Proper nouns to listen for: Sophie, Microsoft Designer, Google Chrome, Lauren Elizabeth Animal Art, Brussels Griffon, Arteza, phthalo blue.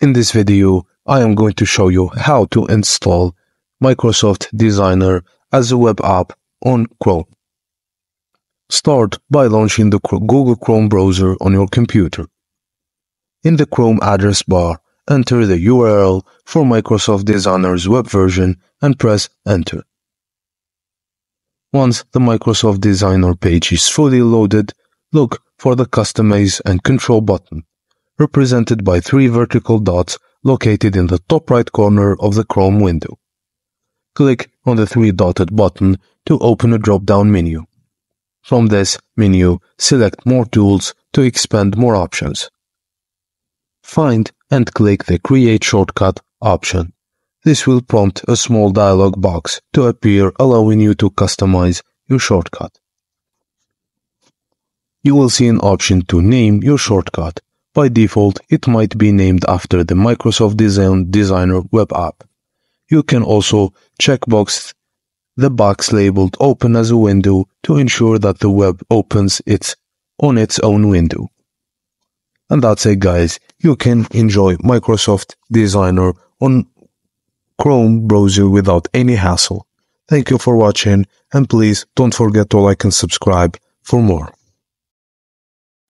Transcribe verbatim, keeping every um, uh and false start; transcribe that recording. In this video, I am going to show you how to install Microsoft Designer as a web app on Chrome. Start by launching the Google Chrome browser on your computer. In the Chrome address bar, enter the U R L for Microsoft Designer's web version and press Enter. Once the Microsoft Designer page is fully loaded, look for the Customize and Control button, represented by three vertical dots located in the top right corner of the Chrome window. Click on the three dotted button to open a drop-down menu. From this menu, select More Tools to expand more options. Find and click the Create Shortcut option. This will prompt a small dialog box to appear, allowing you to customize your shortcut. You will see an option to name your shortcut. By default, it might be named after the Microsoft Designer web app. You can also checkbox the box labeled Open as a window to ensure that the web opens it on its own window. And that's it, guys. You can enjoy Microsoft Designer on Chrome browser without any hassle. Thank you for watching, and please don't forget to like and subscribe for more.